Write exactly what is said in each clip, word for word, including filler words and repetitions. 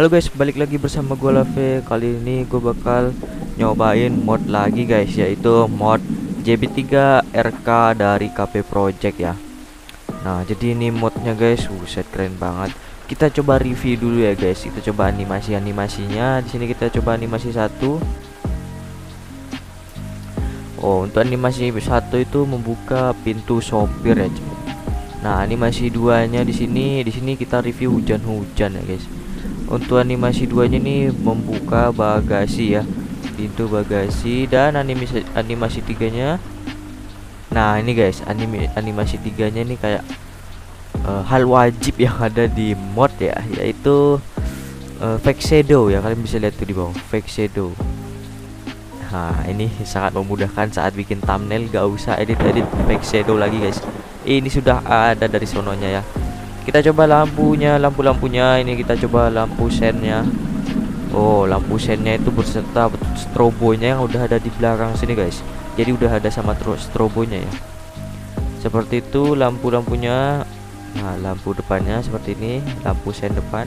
Halo guys, balik lagi bersama gue Lave. Kali ini gue bakal nyobain mod lagi guys, yaitu mod J B tiga R K dari K P Project ya. Nah jadi ini modnya guys, buset keren banget. Kita coba review dulu ya guys, kita coba animasi-animasinya. Di sini kita coba animasi satu. Oh untuk animasi satu itu membuka pintu sopir ya. Nah animasi duanya di sini, di sini kita review hujan-hujan ya guys. Untuk animasi duanya nih membuka bagasi ya, pintu bagasi. Dan animasi animasi tiganya, nah ini guys anime animasi tiganya nih kayak uh, hal wajib yang ada di mod ya, yaitu uh, Vexedo ya, kalian bisa lihat tuh di bawah Vexedo. Nah ini sangat memudahkan saat bikin thumbnail, gak usah edit-edit Vexedo lagi guys, ini sudah ada dari sononya ya. Kita coba lampunya, lampu-lampunya ini kita coba lampu sennya. Oh, lampu sennya itu berserta strobonya yang udah ada di belakang sini guys. Jadi udah ada sama strobonya ya. Seperti itu lampu-lampunya. Nah, lampu depannya seperti ini, lampu sen depan.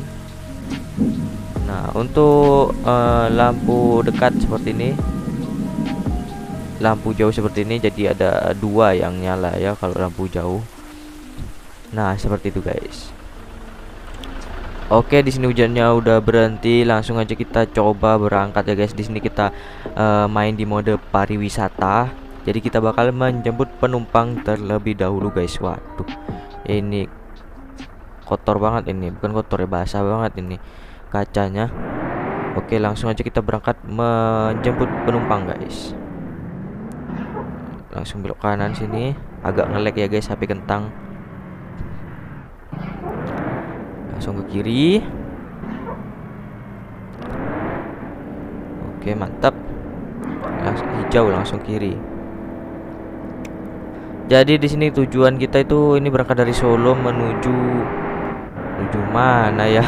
Nah, untuk uh, lampu dekat seperti ini. Lampu jauh seperti ini, jadi ada dua yang nyala ya kalau lampu jauh. Nah seperti itu guys. Oke di sini hujannya udah berhenti, langsung aja kita coba berangkat ya guys. Di sini kita uh, main di mode pariwisata. Jadi kita bakal menjemput penumpang terlebih dahulu guys. Waduh ini kotor banget ini, bukan kotor ya, basah banget ini kacanya. Oke langsung aja kita berangkat menjemput penumpang guys. Langsung belok kanan sini. Agak ngelag ya guys H P kentang. Langsung ke kiri. Oke mantap, langsung hijau langsung kiri. Jadi di sini tujuan kita itu ini berangkat dari Solo menuju menuju mana ya?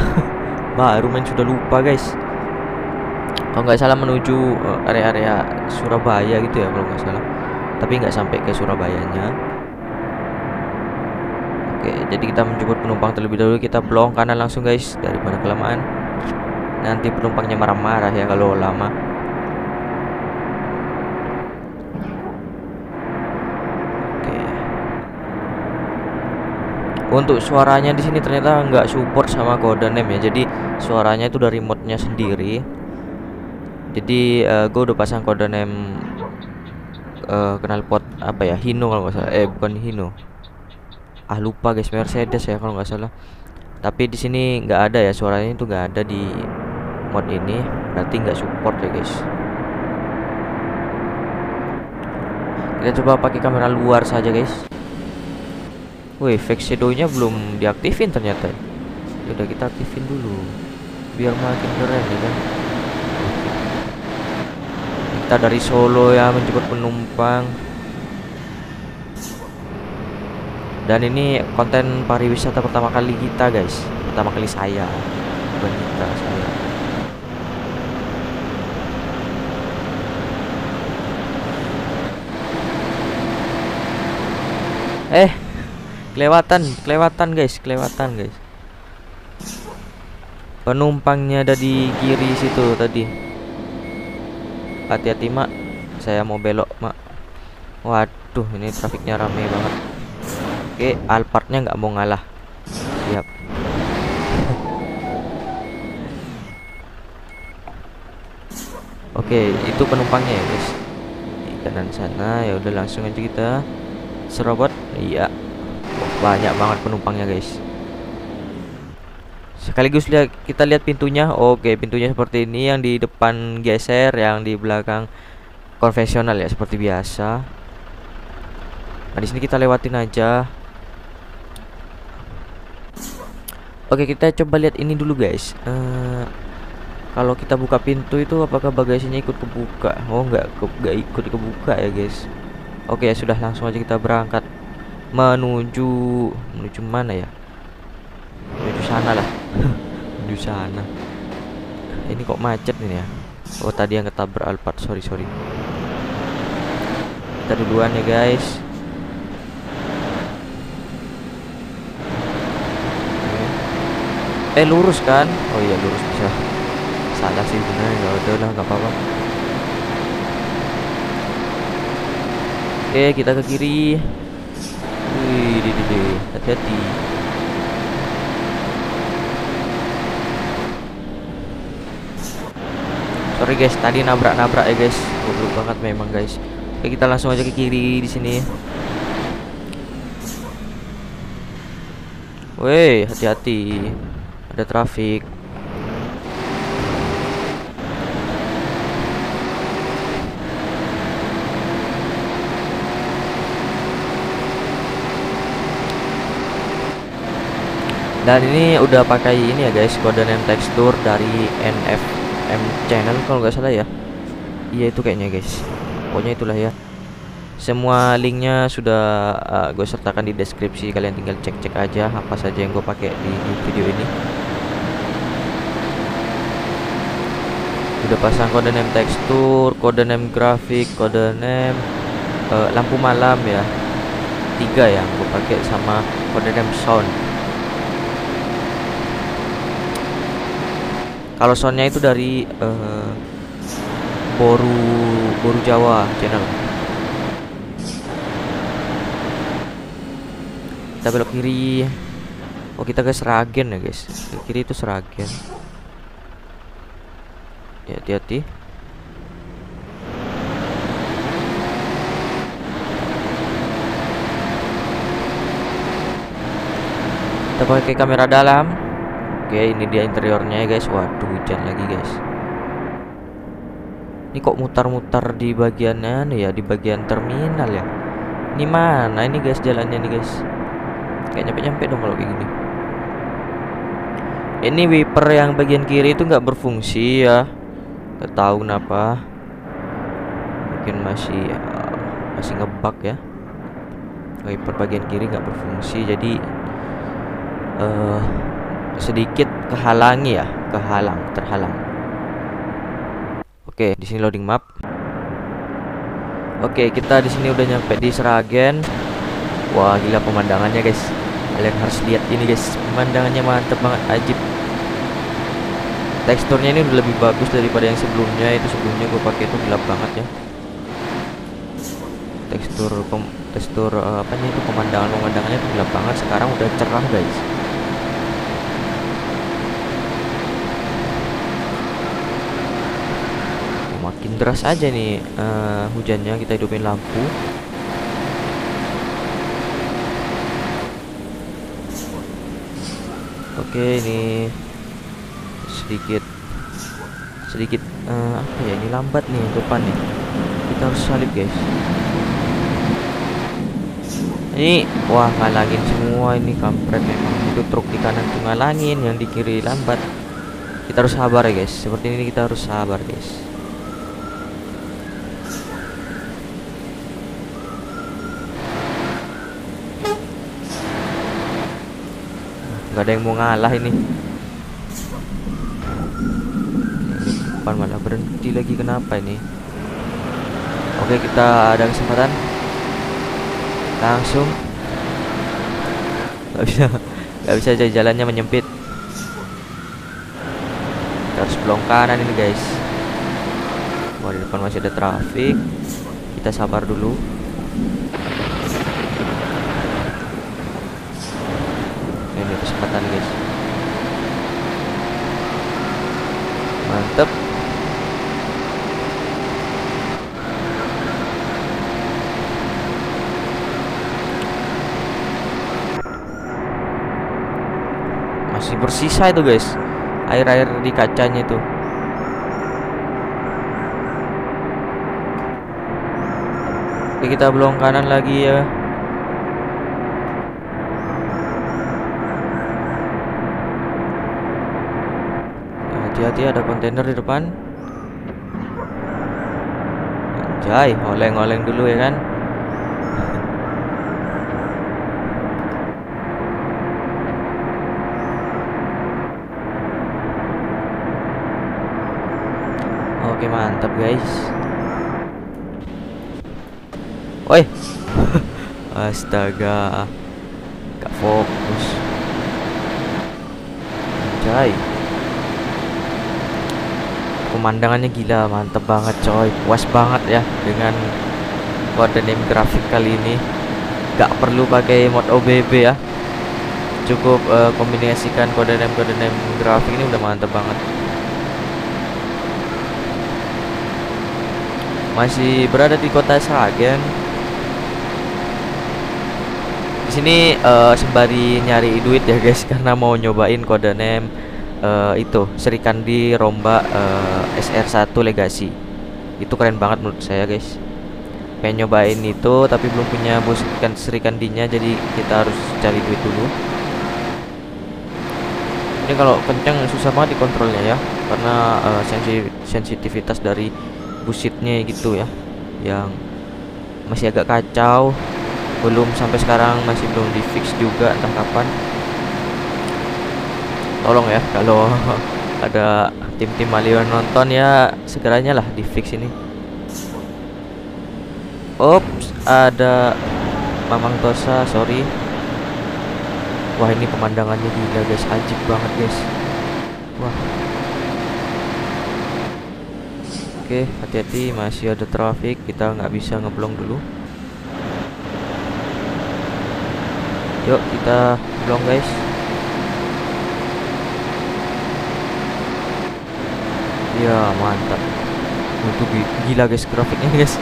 Baru main sudah lupa guys. Kalau nggak salah menuju area-area Surabaya gitu ya kalau nggak salah. Tapi nggak sampai ke Surabayanya. Jadi kita menjemput penumpang terlebih dahulu. Kita blong kanan langsung guys, daripada kelamaan nanti penumpangnya marah-marah ya kalau lama. Oke. Untuk suaranya di sini ternyata nggak support sama Kode Name ya. Jadi suaranya itu dari modnya sendiri. Jadi uh, gue udah pasang Kode Name uh, knalpot apa ya, Hino kalau nggak salah. Eh bukan Hino. Ah lupa guys, Mercedes ya kalau nggak salah. Tapi di sini nggak ada ya suaranya, itu nggak ada di mod ini, berarti nggak support ya guys. Kita coba pakai kamera luar saja guys. Wih, Vexedo-nya belum diaktifin ternyata. Udah kita aktifin dulu, biar makin keren ya kan. Kita dari Solo ya menjemput penumpang. Dan ini konten pariwisata pertama kali kita guys, pertama kali saya, bukan kita saya. Eh, kelewatan, kelewatan guys, kelewatan guys. Penumpangnya ada di kiri situ tadi. Hati-hati mak, saya mau belok mak. Waduh, ini trafiknya rame banget. Oke, Alphardnya nggak mau ngalah. Siap. Oke, itu penumpangnya ya guys. Di kanan sana, ya udah langsung aja kita serobot. Iya, banyak banget penumpangnya guys. Sekaligus lihat, kita lihat pintunya. Oke, pintunya seperti ini. Yang di depan geser, yang di belakang konvensional ya, seperti biasa. Nah, di sini kita lewatin aja. Oke kita coba lihat ini dulu guys. Uh, kalau kita buka pintu itu apakah bagasinya ikut kebuka? Oh nggak, nggak ikut kebuka ya guys. Oke ya sudah langsung aja kita berangkat menuju menuju mana ya? Menuju sana lah. Menuju sana. Ini kok macet ini ya? Oh tadi yang ketabrak Alphard, sorry sorry. Kita duluan ya guys. Eh lurus kan? Oh iya lurus bisa. Salah sih bener, ya udahlah nggak apa-apa. Oke kita ke kiri. Wih, di di hati-hati. Sorry guys, tadi nabrak-nabrak ya guys. Goblok banget memang guys. Oke kita langsung aja ke kiri di sini. Woi, hati-hati. Ada trafik. Dan ini udah pakai ini ya guys, kode name tekstur dari N F M Channel kalau nggak salah ya. Iya itu kayaknya guys. Pokoknya itulah ya. Semua linknya sudah uh, gue sertakan di deskripsi, kalian tinggal cek-cek aja apa saja yang gue pakai di, di video ini. Udah pasang kode name tekstur, kode name grafik, kode name uh, lampu malam ya, tiga yang gue pakai, sama kode name sound. Kalau soundnya itu dari uh, Boru Boru Jawa channel. Kita belok kiri. Oh kita ke Sragen ya guys. Ke kiri itu Sragen. Ya hati-hati. Kita pakai kamera dalam. Oke ini dia interiornya ya guys. Waduh hujan lagi guys. Ini kok mutar-mutar di bagiannya ya, di bagian terminal ya. Ini mana ini guys jalannya nih guys. Nggak nyampe-nyampe dong kalau kayak gini. Ini wiper yang bagian kiri itu nggak berfungsi ya. Nggak tahu kenapa. Mungkin masih uh, masih ngebug ya. Wiper bagian kiri nggak berfungsi, jadi uh, sedikit kehalangi ya, kehalang, terhalang. Oke, di sini loading map. Oke, kita di sini udah nyampe di Sragen. Wah gila pemandangannya guys. Kalian harus lihat ini guys. Pemandangannya mantep banget, ajib. Teksturnya ini udah lebih bagus daripada yang sebelumnya. Itu sebelumnya gue pakai itu gelap banget ya. Tekstur pem, tekstur uh, apa nih itu pemandangan-pemandangannya itu gelap banget. Sekarang udah cerah guys. Makin deras aja nih uh, hujannya. Kita hidupin lampu. Oke ini sedikit sedikit uh, apa ya, ini lambat nih depan nih, kita harus salip guys. Ini wah ngalangin semua ini kampret memang. Itu truk di kanan tuh ngalangin, yang di kiri lambat. Kita harus sabar ya guys, seperti ini kita harus sabar guys. Gak ada yang mau ngalah ini. Depan malah berhenti lagi, kenapa ini? Oke kita ada kesempatan. Langsung. Gak bisa, gak bisa, jalannya menyempit. Kita harus belok kanan ini guys. Wah di depan masih ada trafik. Kita sabar dulu. Kesempatan guys, mantep. Masih bersisa itu guys, air-air di kacanya itu. Oke, kita belok kanan lagi ya. Hati-hati ada kontainer di depan. Anjay, oleng-oleng dulu ya kan. Oke, mantap guys. Woi. Astaga. Gak fokus. coy. Pemandangannya gila, mantep banget coy. Puas banget ya dengan kode name grafik kali ini. Gak perlu pakai mod O B B ya, cukup uh, kombinasikan kode name kode name grafik ini udah mantep banget. Masih berada di kota Sragen. Di sini uh, sembari nyari duit ya guys, karena mau nyobain kode name uh, itu Srikandi Rombak uh, S R satu Legacy. Itu keren banget menurut saya guys. Pengen nyobain itu tapi belum punya bus ikan Srikandinya, jadi kita harus cari duit dulu. Ini kalau kenceng susah banget dikontrolnya ya, karena uh, sensi sensitivitas dari bussidnya gitu ya, yang masih agak kacau, belum sampai sekarang masih belum di fix juga entah kapan. Tolong ya kalau ada tim-tim maliwan nonton ya, segeranya lah di fix ini. Ops, ada Mamang Tosa, sorry. Wah, ini pemandangannya gila guys, ajib banget guys. Wah. Oke, hati-hati, masih ada trafik, kita nggak bisa ngeblong dulu. Yuk kita blong guys. Ya mantap. Itu gila guys grafiknya guys,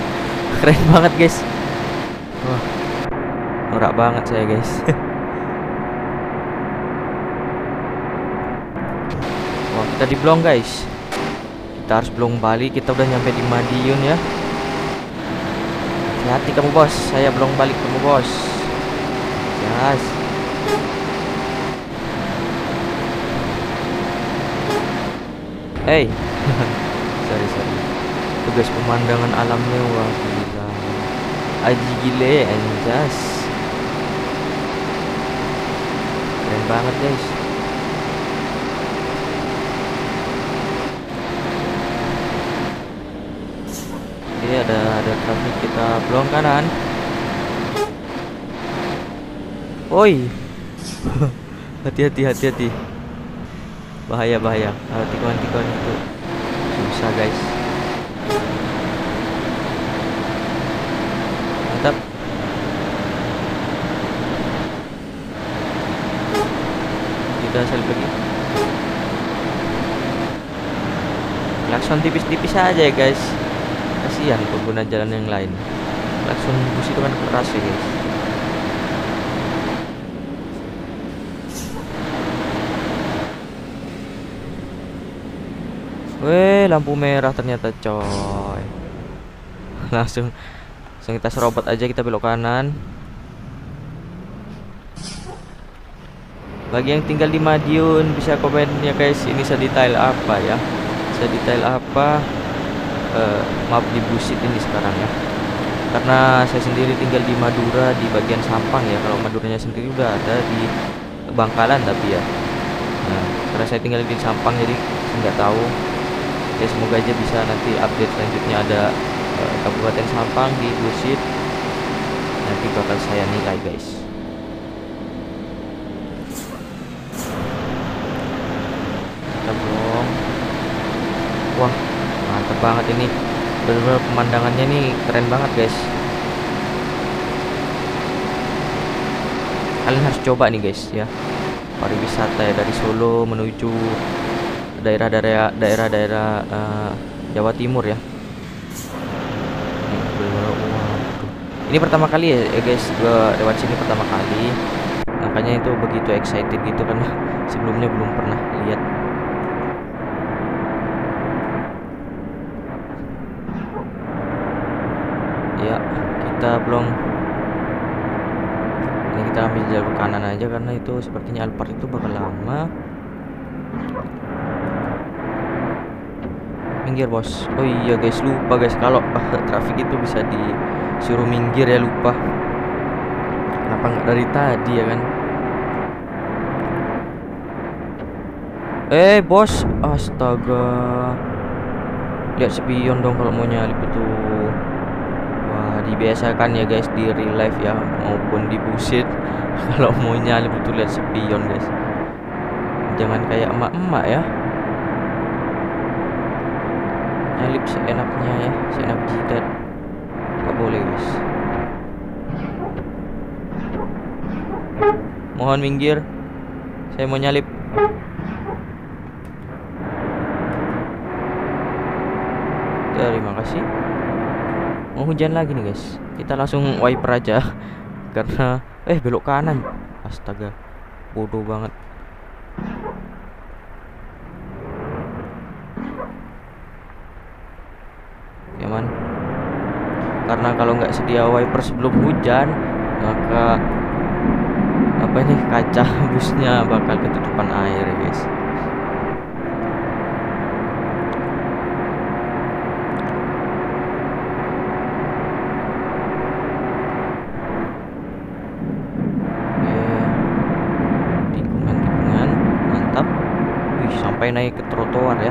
keren banget guys. Wah, norak banget saya guys. Wah, kita diblong guys. Kita harus belum balik, kita udah nyampe di Madiun ya. Hati-hati kamu bos, saya belum balik kamu bos. Yes. Hey, sorry sorry. Tugas pemandangan alamnya wah gila. Aji gile anjas. Keren banget guys. ada ada trafik, kita blong kanan. Oi. Hati-hati, hati-hati. Bahaya, bahaya. Kalau tikungan-tikungan itu susah, guys. Mantap. Kita selip lagi. Klakson tipis-tipis aja ya, guys. Kasihan pengguna jalan yang lain. Langsung bus itu kan keras ya guys. Weh, lampu merah ternyata coy. Langsung langsung kita serobot aja, kita belok kanan. Bagi yang tinggal di Madiun bisa komen ya guys, ini sedetail apa ya, sedetail apa Uh, map di Bussid ini sekarang ya, karena saya sendiri tinggal di Madura di bagian Sampang ya. Kalau Maduranya sendiri udah ada di Bangkalan tapi ya, nah, karena saya tinggal di Sampang jadi nggak tahu ya. Semoga aja bisa nanti update selanjutnya ada uh, Kabupaten Sampang di Bussid, nanti bakal saya nilai guys. Kita belum. Wah mantap banget ini, bener-bener pemandangannya nih keren banget guys. Kalian harus coba nih guys ya, pariwisata ya dari Solo menuju daerah-daerah daerah-daerah uh, Jawa Timur ya. Ini pertama kali ya guys gua lewat sini, pertama kali, makanya itu begitu excited gitu karena sebelumnya belum pernah lihat. Belum, ini kita ambil jalur kanan aja karena itu sepertinya Alphard itu bakal lama. Minggir bos. Oh iya guys, lupa guys kalau uh, trafik itu bisa disuruh minggir ya, lupa. Kenapa nggak dari tadi ya kan? Eh bos, astaga, lihat spion dong kalau mau nyalip itu. Dibiasakan ya guys di real life ya maupun di Bussid, kalau mau nyalip itu lihat spion guys. jangan kayak emak-emak ya, nyalip seenaknya ya, seenak jidat, nggak boleh guys. Mohon minggir, saya mau nyalip. Terima kasih. Mau hujan lagi nih guys, kita langsung wiper aja karena eh belok kanan. Astaga, bodoh banget. Yaman, karena kalau nggak sedia wiper sebelum hujan, maka apa nih, kaca busnya bakal ketutupan air ya guys. Naik ke trotoar ya.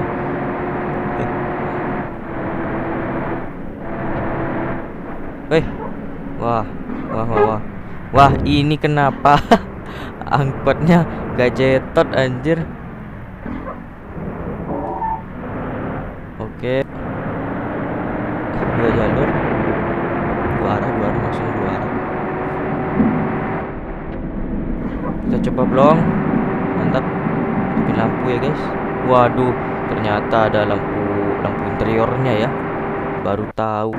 Weh, wah, wah, wah, wah, wah, ini kenapa angkotnya gadgetot anjir. Oke, dua jalur, dua arah, dua arah, langsung dua arah. Kita coba blong, mantap, bikin lampu ya guys. Waduh, ternyata ada lampu lampu interiornya ya. Baru tahu.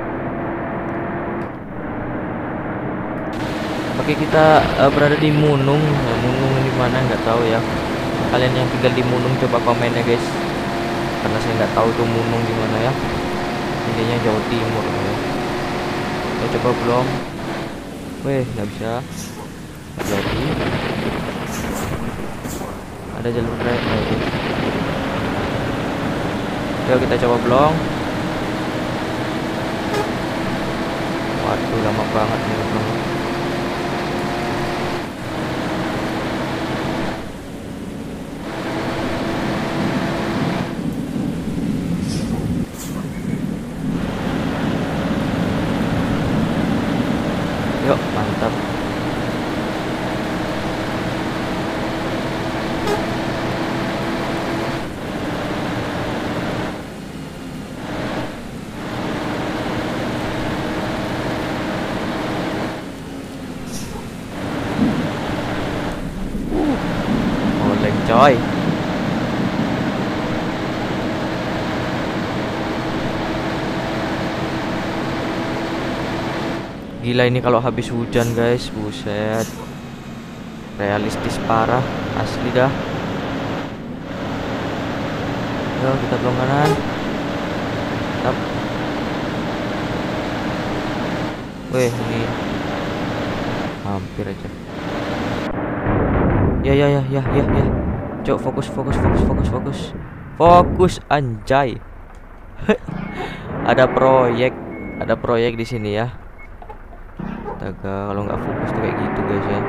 Oke, kita uh, berada di Munung. Nah, Munung di mana nggak tahu ya. Kalian yang tinggal di Munung coba komen ya guys. Karena saya nggak tahu tuh Munung di mana ya. Intinya Jawa Timur ya. Kita coba belum. Weh, nggak bisa. Nggak jadi. Ada jalur raya ya. Yuk kita coba blong. Waduh, lama banget nih blong. Yuk, mantap. Coy, gila ini kalau habis hujan guys, buset, realistis parah, asli dah. Yo, kita belok kanan. Tap. Weh, ini hampir aja. Ya ya ya ya ya ya. Cok, fokus fokus fokus fokus fokus fokus anjay. Ada proyek, ada proyek di sini ya. Astaga, kalau nggak fokus tuh kayak gitu guys ya.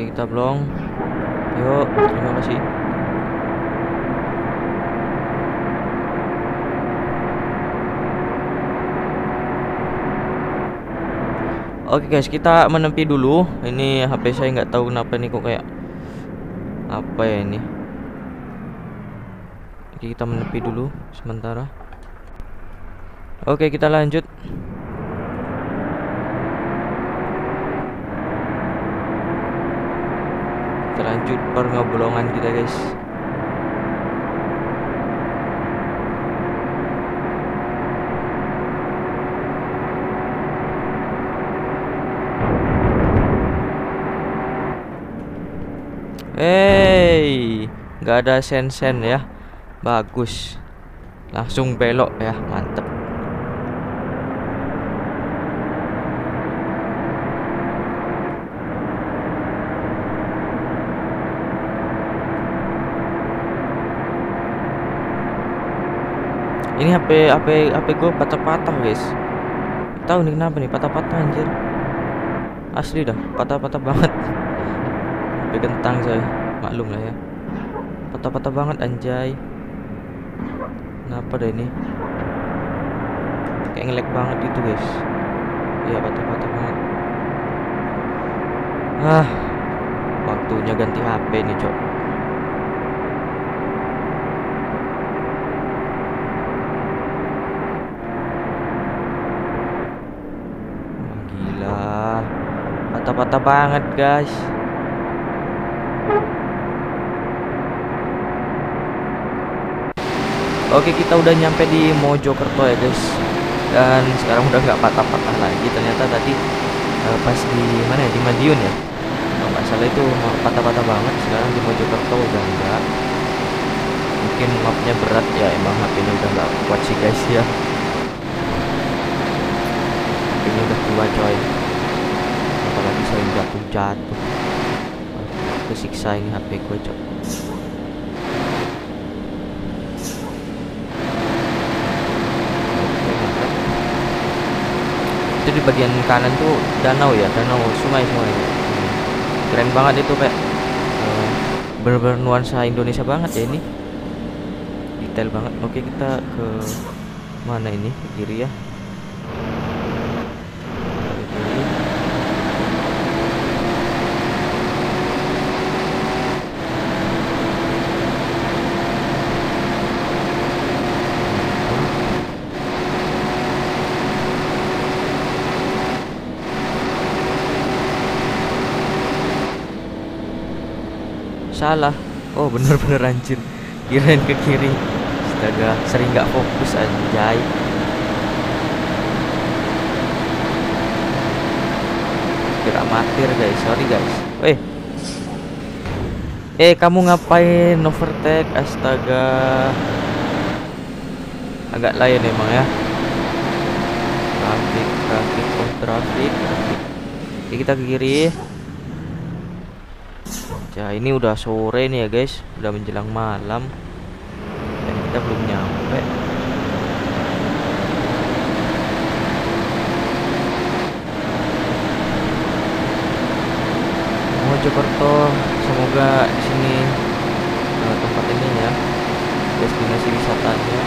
Kita blong. Yuk, terima kasih. Oke guys, kita menepi dulu. Ini H P saya nggak tahu kenapa nih kok kayak apa ya ini. Oke, kita menepi dulu sementara. Oke, kita lanjut. Lanjut pergolongan kita guys. Hey, nggak ada sen-sen ya, bagus. Langsung belok ya, mantep. Ini H P H P H P gue patah-patah guys. Tahu nih kenapa nih patah-patah anjir. Asli dah, patah-patah banget. P C kentang coy, maklum lah ya. Patah-patah banget anjay. Kenapa dah ini? Kayak ngelag banget itu guys. Ya patah-patah banget. Ah, waktunya ganti H P nih coy. Patah banget guys. Oke, kita udah nyampe di Mojokerto ya guys. Dan sekarang udah nggak patah-patah lagi. Ternyata tadi uh, pas di mana ya, di Madiun ya. Kalau nggak salah itu patah-patah banget. Sekarang di Mojokerto udah enggak. Mungkin mapnya berat ya, emang H P-nya udah nggak kuat sih guys ya. H P-nya udah tua coy. Apalagi saya jatuh-jatuh, kesiksa ini H P gue cok. Itu di bagian kanan tuh danau ya, danau sungai sungai. Keren banget itu kayak bener-bener nuansa Indonesia banget ya ini. Detail banget. Oke, kita ke mana ini? Ke kiri ya. Salah. Oh bener-bener anjir, kirain ke kiri. Astaga, sering nggak fokus anjay. Kira amatir guys, sorry guys. Eh Eh kamu ngapain overtake? Astaga, agak lain emang ya. Trafik, trafik, oh trafik, trafik. Oke, kita ke kiri. Ya ini udah sore nih ya guys, udah menjelang malam dan kita belum nyampe. Mojokerto, semoga di sini uh, tempat ini ya destinasi wisatanya.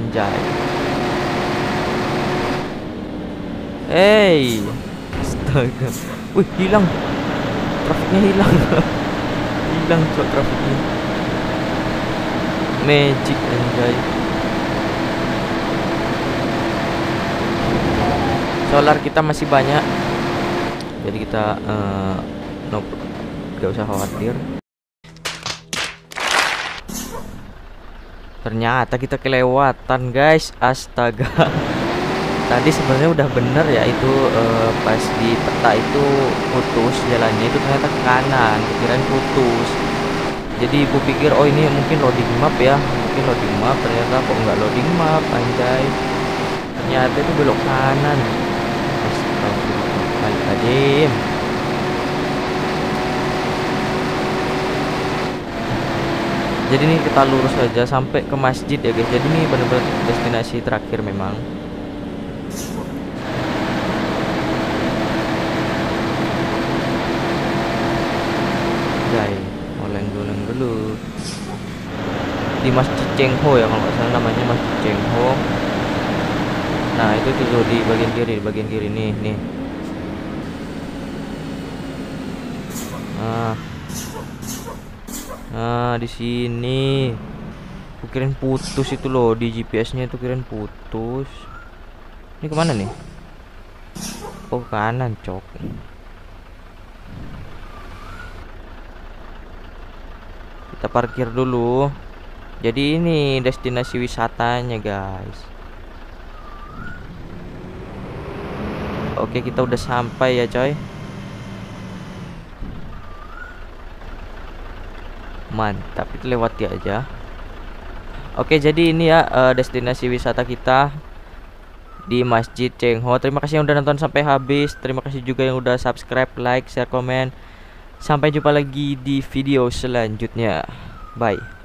Anjay. Hey, astaga, wih hilang, trafiknya hilang, hilang cok trafiknya, magic anjay. Solar kita masih banyak, jadi kita uh, nope, gak usah khawatir. Ternyata kita kelewatan guys, astaga. Tadi sebenarnya udah bener ya itu uh, pas di peta itu putus jalannya itu ternyata ke kanan, pikiran putus. Jadi aku pikir oh ini mungkin loading map ya, mungkin loading map, ternyata kok nggak loading map anjay. Ternyata itu belok kanan. Astagfirullahaladzim. Jadi ini kita lurus aja sampai ke masjid ya guys. Jadi ini benar-benar destinasi terakhir memang. Di Masjid Cheng Ho ya, kalau nggak salah namanya Masjid Cheng Ho. Nah itu tuh di bagian kiri, di bagian kiri nih nih. Nah, nah di sini, kirain putus itu loh di G P S-nya itu kirain putus. Ini kemana nih? Oh kanan cok. Kita parkir dulu. Jadi ini destinasi wisatanya guys. Oke, kita udah sampai ya coy. Mantap, itu lewati aja. Oke, jadi ini ya uh, destinasi wisata kita di Masjid Cheng Ho. Terima kasih yang udah nonton sampai habis. Terima kasih juga yang udah subscribe, like, share, komen. Sampai jumpa lagi di video selanjutnya. Bye.